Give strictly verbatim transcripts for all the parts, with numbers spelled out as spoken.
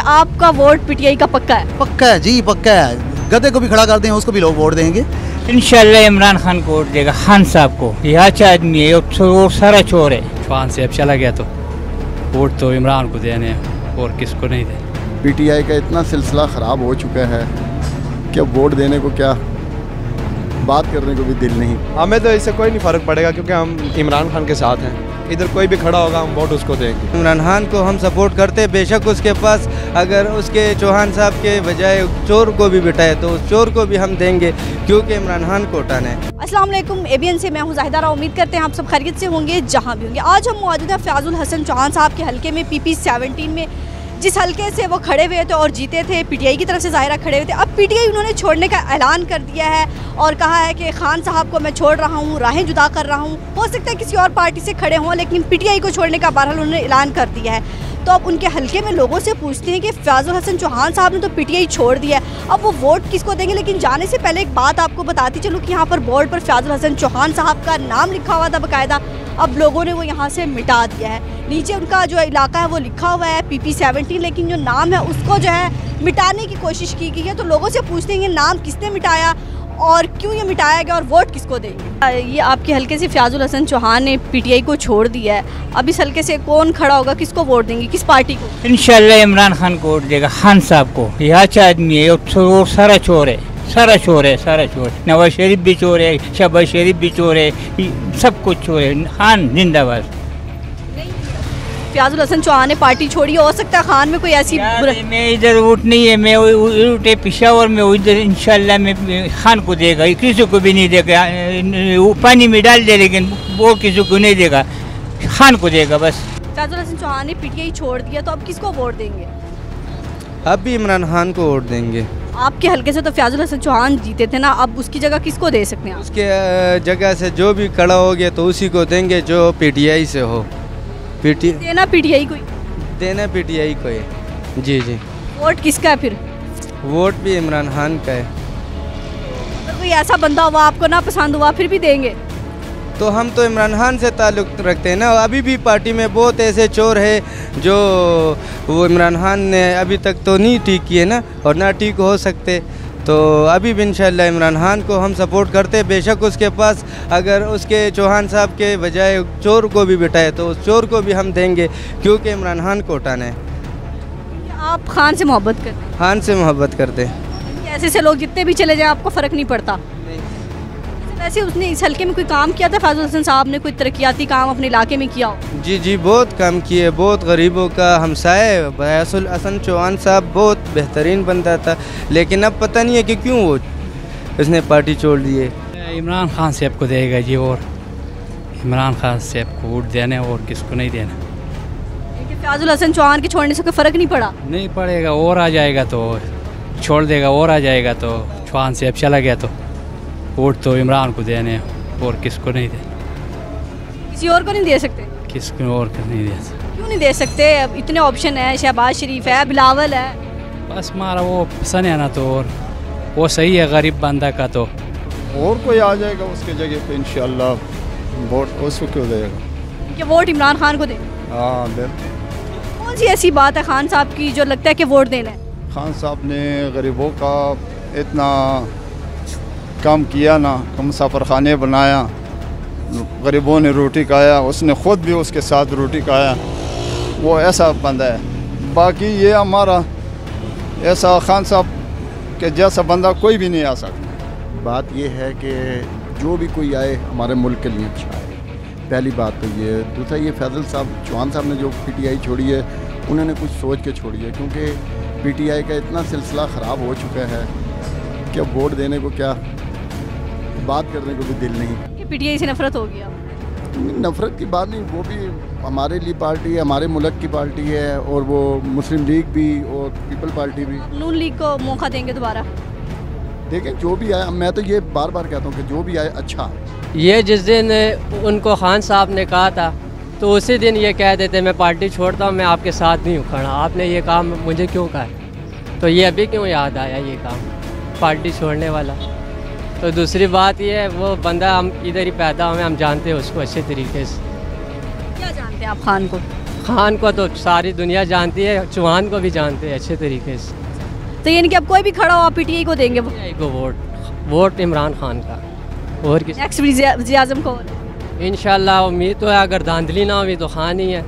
आपका vote PTI का पक्का है? पक्का है जी, पक्का है। गधे को भी खड़ा करते हैं, उसको भी लोग वोट देंगे इंशाल्लाह। इमरान खान को वोट देगा, खान साहब को। ये अच्छा आदमी है, वो सारा चोर है। चौहान से अब चला गया तो वोट तो इमरान को देने हैं, और किसको नहीं देने। पीटीआई का इतना सिलसिला खराब हो चुका है कि अब वोट देने को क्या, बात करने को भी दिल नहीं। हमें तो इससे कोई नहीं फर्क पड़ेगा क्योंकि हम इमरान खान के साथ हैं। इधर कोई भी खड़ा होगा हम वोट उसको देंगे। इमरान खान को हम सपोर्ट करते हैं। बेशक उसके पास अगर उसके चौहान साहब के बजाय चोर को भी बिठाए तो उस चोर को भी हम देंगे क्योंकि इमरान खान को उठाना है। अस्सलाम वालेकुम, एबीएन से मैं हूं ज़ाहिदा राव। उम्मीद करते हैं आप सब खैरियत से होंगे जहां भी होंगे। आज हम मौजूद हैं फैयाजुल हसन चौहान साहब के हल्के में, पीपी सत्रह में, जिस हल्के से वो खड़े हुए थे और जीते थे। पीटीआई की तरफ से ज़ाहिरा खड़े हुए थे। अब पीटीआई उन्होंने छोड़ने का ऐलान कर दिया है और कहा है कि खान साहब को मैं छोड़ रहा हूँ, राहें जुदा कर रहा हूँ। हो सकता है किसी और पार्टी से खड़े हों, लेकिन पीटीआई को छोड़ने का बहरहाल उन्होंने ऐलान कर दिया है। तो अब उनके हल्के में लोगों से पूछते हैं कि फैयाजुल हसन चौहान साहब ने तो पीटीआई छोड़ दिया है, अब वो वोट किसको देंगे। लेकिन जाने से पहले एक बात आपको बताती चलूँ कि यहाँ पर बोर्ड पर फैयाजुल हसन चौहान साहब का नाम लिखा हुआ था बाकायदा। अब लोगों ने वो यहाँ से मिटा दिया है। नीचे उनका जो इलाका है वो लिखा हुआ है पीपी सत्रह, लेकिन जो नाम है उसको जो है मिटाने की कोशिश की गई है। तो लोगों से पूछते हैं नाम किसने मिटाया और क्यों ये मिटाया गया और वोट किसको देंगे। ये आपके हल्के से फैयाजुल हसन चौहान ने पीटीआई को छोड़ दिया है। अब इस हल्के से कौन खड़ा होगा, किसको वोट देंगे, किस पार्टी को? इंशाल्लाह इमरान खान को वोट देगा, खान साहब को। ये अच्छा आदमी है, वो सारा चोर है, सारा चोर है, सारा चोर। नवाज शरीफ भी चोर है, शहबाज शरीफ भी चोर है, सब कुछ चोर है। खान जिंदाबाद। फैयाजुल हसन चौहान ने पार्टी छोड़ी, हो सकता है खान में कोई ऐसी। मैं इधर रूट नहीं है, मैं रूट है पिशावर में, उधर इंशाल्लाह मैं खान को देगा। किसी को भी नहीं देगा, वो पानी में डाल दे लेकिन वो किसी को नहीं देगा, खान को देगा बस। फैयाजुल हसन चौहान ने पीटीआई छोड़ दिया तो अब किसको वोट देंगे? अब भी इमरान खान को वोट देंगे। आपके हल्के से तो फैयाजुल हसन चौहान जीते थे ना, अब उसकी जगह किसको दे सकते हैं? उसके जगह से जो भी खड़ा हो गया तो उसी को देंगे जो पीटीआई से हो। पीटी देना पीटीआई को देना पीटीआई को है जी जी। वोट किसका है फिर? वोट भी इमरान खान का है। अगर कोई ऐसा बंदा हुआ आपको ना पसंद हुआ फिर भी देंगे तो? हम तो इमरान खान से ताल्लुक़ रखते हैं ना। अभी भी पार्टी में बहुत ऐसे चोर है जो वो इमरान खान ने अभी तक तो नहीं ठीक किए ना, और ना ठीक हो सकते। तो अभी भी इंशाल्लाह इमरान खान को हम सपोर्ट करते हैं। बेशक उसके पास अगर उसके चौहान साहब के बजाय चोर को भी बिठाए तो उस चोर को भी हम देंगे क्योंकि इमरान खान को उठाना है। आप खान से मोहब्बत करते हैं? खान से मोहब्बत करते हैं। ऐसे से लोग जितने भी चले जाएँ आपको फ़र्क नहीं पड़ता? वैसे उसने इस हल्के में कोई काम किया था फैयाजुल हसन साहब ने, कोई तरक्याती काम अपने इलाके में किया हो? जी जी, बहुत काम किए, बहुत गरीबों का हमसाया है। फैयाजुल हसन चौहान साहब बहुत बेहतरीन बंदा था, लेकिन अब पता नहीं है कि क्यों वो इसने पार्टी छोड़ दी है। इमरान खान साहब को देगा जी, और इमरान खान साहब को वोट देना है और किसको नहीं देना। लेकिन फैयाजुल हसन चौहान के छोड़ने से कोई फ़र्क नहीं पड़ा? नहीं पड़ेगा, और आ जाएगा तो छोड़ देगा, और आ जाएगा तो चौहान साहब चला गया तो वोट तो इमरान को देने और किसको नहीं देने। किसी और को नहीं दे सकते? किसको और को नहीं दे सकते। क्यों नहीं दे सकते? अब इतने ऑप्शन है, शहबाज शरीफ है, बिलावल है। बस हमारा वो पसंद है ना, तो और वो सही है गरीब बंदा का, तो और कोई आ जाएगा उसके जगह पे इंशाल्लाह वोट उसको क्यों देगा कि वोट इमरान खान को दे। हाँ, कौन सी ऐसी बात है खान साहब की जो लगता है कि वोट देना है? खान साहब ने गरीबों का इतना काम किया ना, मुसाफर खाने बनाया, गरीबों ने रोटी खाया, उसने ख़ुद भी उसके साथ रोटी खाया। वो ऐसा बंदा है। बाकी ये हमारा ऐसा खान साहब के जैसा बंदा कोई भी नहीं आ सकता। बात ये है कि जो भी कोई आए हमारे मुल्क के लिए अच्छा आए, पहली बात तो ये। दूसरा ये फैयाजुल साहब चौहान साहब ने जो पीटीआई छोड़ी है उन्होंने कुछ सोच के छोड़ी है, क्योंकि पीटीआई का इतना सिलसिला ख़राब हो चुका है कि अब वोट देने को क्या, बात करने को भी दिल नहीं। कि पीटीआई से नफरत हो गया? नफरत की बात नहीं, वो भी हमारे लिए पार्टी है, हमारे मुल्क की पार्टी है, और वो मुस्लिम लीग भी और पीपल पार्टी भी। नून लीग को मौका देंगे दोबारा? देखें जो भी आया, मैं तो ये बार बार कहता हूँ कि जो भी आए अच्छा। ये जिस दिन उनको खान साहब ने कहा था तो उसी दिन ये कह देते मैं पार्टी छोड़ता हूँ, मैं आपके साथ नहीं हूँ खड़ा, आपने ये काम मुझे क्यों कहा। तो ये अभी क्यों याद आया ये काम पार्टी छोड़ने वाला। तो दूसरी बात ये है वो बंदा हम इधर ही पैदा हुए, हम जानते हैं उसको अच्छे तरीके से। क्या जानते हैं आप खान को? खान को तो सारी दुनिया जानती है, चौहान को भी जानते हैं अच्छे तरीके से। तो यानी कि अब कोई भी खड़ा हो आप पीटीआई को देंगे? पीटीआई को वोट वोट इमरान खान का, और किसी नेक्स्ट वज़ीर आज़म को इंशाल्लाह। उम्मीद तो है, अगर धांधली ना हुई तो खान ही है।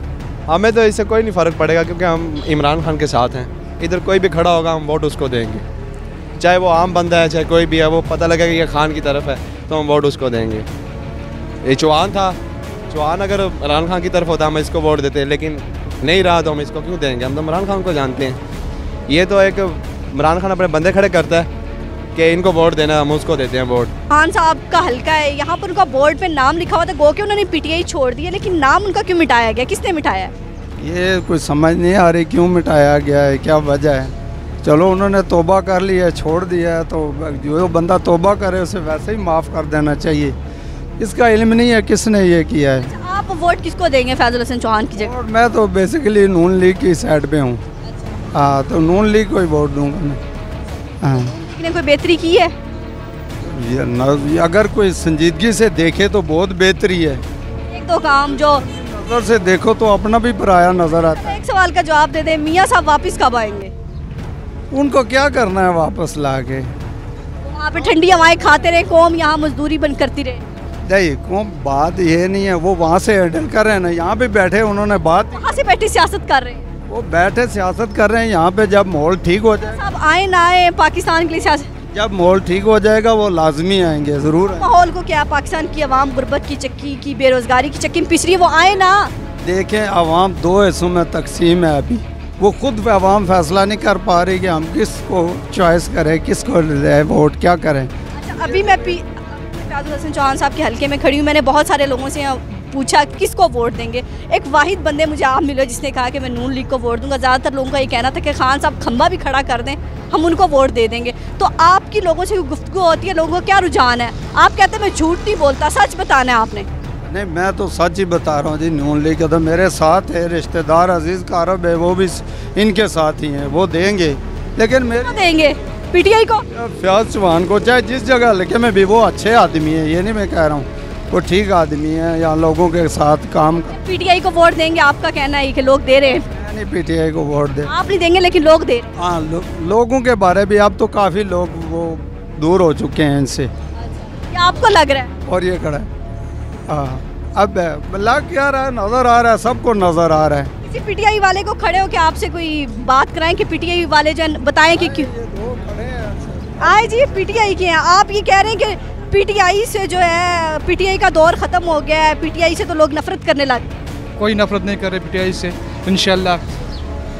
हमें तो इससे कोई नहीं फ़र्क पड़ेगा क्योंकि हम इमरान खान के साथ हैं। इधर कोई भी खड़ा होगा हम वोट उसको देंगे, चाहे वो आम बंदा है चाहे कोई भी है, वो पता लगेगा कि ये खान की तरफ है तो हम वोट उसको देंगे। ये चौहान था, चौहान अगर इमरान खान की तरफ होता हम इसको वोट देते, लेकिन नहीं रहा तो हम इसको क्यों देंगे। हम तो इमरान खान को जानते हैं। ये तो एक इमरान खान अपने बंदे खड़े करता है कि इनको वोट देना, हम उसको देते हैं वोट। खान साहब का हल्का है, यहाँ पर उनका बोर्ड पे नाम लिखा हुआ था, गो के उन्होंने पीटीआई छोड़ दिया, लेकिन नाम उनका क्यों मिटाया गया, किसने मिटाया? ये कुछ समझ नहीं आ रही क्यों मिटाया गया है, क्या वजह है। चलो उन्होंने तोबा कर ली है, छोड़ दिया है, तो जो बंदा तोबा करे उसे वैसे ही माफ़ कर देना चाहिए। इसका इल्म नहीं है किसने ये किया है। अच्छा, आप वोट किसको देंगे फैजल हसन चौहान की जगह? मैं तो बेसिकली नून लीग की साइड पे हूँ। हाँ, तो नून लीग को ही वोट दूँगा मैं। हाँ, ने कोई बेहतरी की है? ये न, अगर कोई संजीदगी से देखे तो बहुत बेहतरी है। एक दो काम जो नजर से देखो तो अपना भी पराया नजर आता है। एक सवाल का जवाब दे दे, मियाँ साहब वापस कब आएंगे? उनको क्या करना है वापस लाके? वहाँ पे ठंडी हवाएं खाते रहे, कौम यहाँ मजदूरी बंद करती रहे। नहीं, कौम बात ये नहीं है, वो वहाँ से हैंडल कर रहे हैं ना, यहाँ पे बैठे उन्होंने बात, वहाँ से बैठे सियासत कर रहे हैं, वो बैठे सियासत कर रहे हैं। यहाँ पे जब माहौल ठीक हो जाए, सब आए ना आए पाकिस्तान के लिए, जब माहौल ठीक हो जाएगा वो लाजमी आएंगे, जरूर। माहौल को क्या, पाकिस्तान की आवाम गुर्बत की चक्की की बेरोजगारी की चक्की में पिछ रही है, वो आए ना। देखें आवाम दो हिस्सों में तकसीम है अभी, वो खुद आवाम फैसला नहीं कर पा रही कि हम किस को चॉइस करें, किस को वोट क्या करें। अच्छा, अभी मैं फैजल हसन चौहान साहब के हल्के में खड़ी हूँ, मैंने बहुत सारे लोगों से पूछा किसको वोट देंगे, एक वाहिद बंदे मुझे आप मिले जिसने कहा कि मैं नून लीग को वोट दूंगा। ज़्यादातर लोगों का ये कहना था कि खान साहब खंबा भी खड़ा कर दें, हम उनको वोट दे देंगे। तो आपकी लोगों से गुफ्तगू होती है, लोगों का क्या रुझान है? आप कहते हैं मैं झूठ नहीं बोलता, सच बताना है आपने। नहीं, मैं तो सच ही बता रहा हूँ जी। नून लीग का तो मेरे साथ है, रिश्तेदार अजीज़ कारब है, वो भी इनके साथ ही हैं, वो देंगे। लेकिन मेरे देंगे पीटीआई को, फैयाज चौहान को, चाहे जिस जगह लेके मैं भी, वो अच्छे आदमी है, ये नहीं मैं कह रहा हूँ, वो ठीक आदमी है, यहाँ लोगों के साथ काम। पीटीआई को वोट देंगे, आपका कहना है कि लोग दे रहे हैं? नहीं, पीटीआई को वोट दे, आप नहीं देंगे लेकिन लोग दे। हाँ, लो, लोगों के बारे में अब तो काफ़ी लोग वो दूर हो चुके हैं इनसे। अच्छा, आपको लग रहा है? और ये खड़ा है, हाँ, अब लग क्या रहा है, नज़र आ रहा है, सबको नज़र आ रहा है। किसी पीटीआई वाले को खड़े हो के आपसे कोई बात कराएं कि पीटीआई वाले जन बताएं कि क्यों आए जी? पीटीआई के हैं, आप ये कह रहे हैं कि पीटीआई से जो है, पीटीआई का दौर ख़त्म हो गया है, पीटीआई से तो लोग नफरत करने लगे। कोई नफरत नहीं कर रहे पीटीआई से, इंशाल्लाह।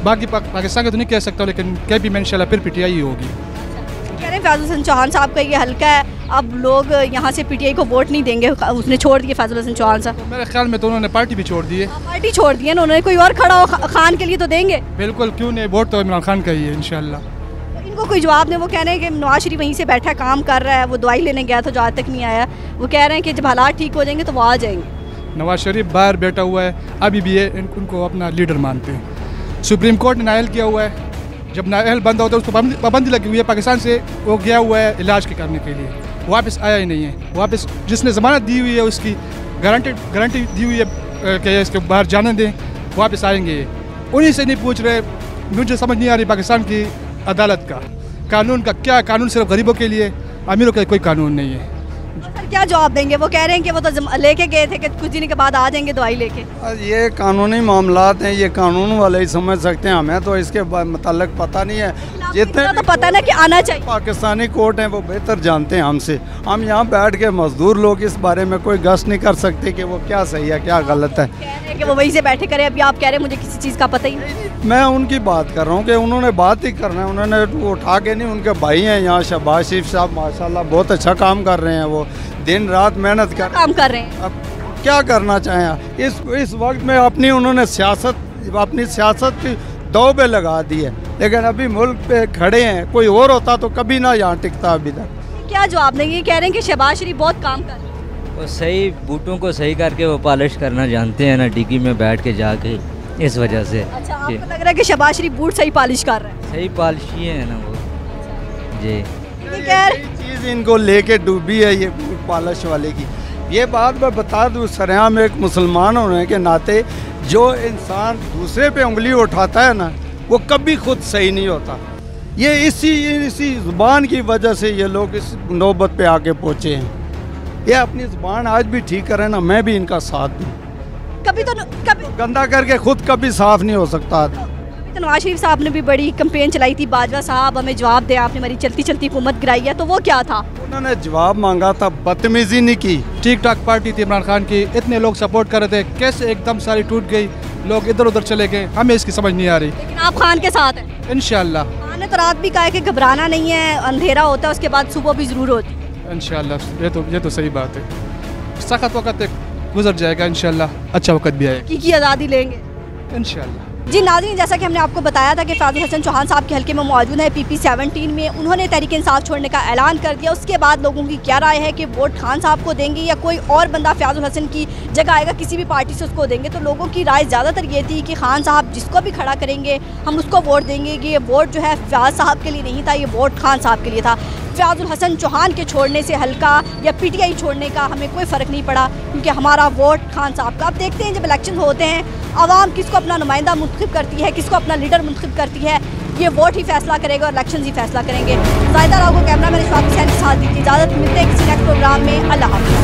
बाकी पा, पाकिस्तान का तो नहीं कह सकता, लेकिन कह भी मैं इंशाल्लाह फिर पीटीआई ही होगी। कह रहे हैं फैजल हसन चौहान साहब का ये हल्का है, अब लोग यहाँ से पीटीआई को वोट नहीं देंगे, उसने छोड़ दिया फैजल हसन चौहान साहब। तो मेरे ख्याल में तो उन्होंने पार्टी भी छोड़ दी है। पार्टी छोड़ दी है उन्होंने, कोई और खड़ा हो खान के लिए तो देंगे। बिल्कुल, क्यों नहीं, वोट तो इमरान खान का ही है इंशाल्लाह। को कोई जवाब नहीं, वो कह रहे हैं कि नवाज शरीफ वहीं से बैठा काम कर रहा है, वो दवाई लेने गया था जो आज तक नहीं आया। वो कह रहे हैं कि जब हालात ठीक हो जाएंगे तो वो आ जाएंगे। नवाज शरीफ बाहर बैठा हुआ है, अभी भी ये उनको अपना लीडर मानते हैं। सुप्रीम कोर्ट ने नायल किया हुआ है, जब नायल बंद होता है उसको पाबंदी लगी हुई है, पाकिस्तान से वो गया हुआ है इलाज के करने के लिए, वापस आया ही नहीं है। वापस जिसने जमानत दी हुई है उसकी गारंटी गारंटी दी हुई है कि इसको बाहर जाने दें, वापस आएंगे। उन्हीं से नहीं पूछ रहे, मुझे समझ नहीं आ रही पाकिस्तान की अदालत का कानून का क्या है। कानून सिर्फ गरीबों के लिए, अमीरों के लिए कोई कानून नहीं है। सर क्या जवाब देंगे? वो कह रहे हैं कि वो तो लेके गए थे कि कुछ दिन के बाद आ जाएंगे दवाई लेके। ये कानूनी मामलात हैं, ये कानून वाले ही समझ सकते हैं, हमें तो इसके मतलब पता नहीं है। जितने तो पता ना कि आना चाहिए, पाकिस्तानी कोर्ट हैं वो बेहतर जानते हैं हमसे। हम यहाँ बैठ के मजदूर लोग इस बारे में कोई गश्त नहीं कर सकते कि वो क्या सही है क्या गलत है। कह रहे हैं कि वो वहीं से बैठे करें, अभी आप कह रहे हैं मुझे किसी चीज़ का पता ही नहीं। मैं उनकी बात कर रहा हूँ कि उन्होंने बात ही करना है, उन्होंने उठा के नहीं। उनके भाई हैं यहाँ शहबाज शरीफ साहब, माशाल्लाह बहुत अच्छा काम कर रहे हैं, वो दिन रात मेहनत कर काम कर रहे हैं। अब क्या करना चाहें इस इस वक्त में, अपनी उन्होंने सियासत अपनी सियासत की दौ पे लगा दी है, लेकिन अभी मुल्क पे खड़े हैं। कोई और होता तो कभी ना यहाँ टिकता। अभी तक क्या जवाब देंगे? कह रहे हैं कि शहबाज शरीफ बहुत काम कर रहे हैं, वो सही बूटों को सही करके वो पॉलिश करना जानते हैं ना, डिग्गी में बैठ के जाके, इस वजह से। अच्छा, आपको लग रहा है कि शहबाज शरीफ बूट सही पॉलिश कर रहे हैं? सही पॉलिश ही है ना वो जी। चीज़ इनको लेके डूबी है ये बूट पॉलिश वाले की। ये बात मैं बता दूँ, सरेआम एक मुसलमान होने के नाते जो इंसान दूसरे पे उंगली उठाता है ना वो कभी खुद सही नहीं होता। ये इसी इसी ज़ुबान की वजह से ये लोग इस नौबत पे आके पहुँचे हैं। ये अपनी ज़ुबान आज भी ठीक करें ना, मैं भी इनका साथ दूँ। कभी तो कभी तो गंदा करके खुद कभी साफ नहीं हो सकता। तो नवाज शरीफ साहब ने भी बड़ी कंपेन चलाई थी, बाजवा साहब हमें जवाब दे, आपने हमारी चलती चलती हुकूमत गिराई है, तो वो क्या था? उन्होंने जवाब मांगा था, बदतमीजी नहीं की। ठीक ठाक पार्टी थी इमरान खान की, इतने लोग सपोर्ट कर रहे थे, कैसे एकदम सारी टूट गई, लोग इधर उधर चले गए, हमें इसकी समझ नहीं आ रही। लेकिन आप खान के साथ हैं इंशाल्लाह। खान ने तो रात भी कहा कि घबराना नहीं है, अंधेरा होता है उसके बाद सुबह भी जरूर होती है इंशाल्लाह। ये तो ये तो सही बात है, सख्त वक्त गुजर जाएगा इंशाल्लाह, अच्छा वक्त भी आएगा, की आज़ादी लेंगे इंशाल्लाह। जी नाज़रीन, जैसा कि हमने आपको बताया था कि फैज़ुल हसन चौहान साहब के हलके में मौजूद है पी पी सत्रह में, उन्होंने तहरीक-ए- इंसाफ छोड़ने का ऐलान कर दिया। उसके बाद लोगों की क्या राय है कि वोट खान साहब को देंगे या कोई और बंदा फैज़ुल हसन की जगह आएगा, किसी भी पार्टी से उसको देंगे? तो लोगों की राय ज़्यादातर ये थी कि खान साहब जिसको भी खड़ा करेंगे हम उसको वोट देंगे, कि ये वोट जो है फैज़ साहब के लिए नहीं था, ये वोट खान साहब के लिए था। फैज़ुल हसन चौहान के छोड़ने से हल्का या पी टी आई छोड़ने का हमें कोई फ़र्क नहीं पड़ा, क्योंकि हमारा वोट खान साहब का। आप देखते हैं जब इलेक्शन होते हैं आवाम किसको अपना नुमाइंदा मुंतखब करती है, किसको अपना लीडर मुंतखब करती है, ये वोट ही फैसला करेगा और इलेक्शन ही फैसला करेंगे। ज़ाहिदा राव को कैमरा मैन शाहबाज शरीफ के साथ दीजिए इजाज़त, मिलते हैं किसी नेक्स्ट प्रोग्राम में। अल्लाह हाफ़िज़।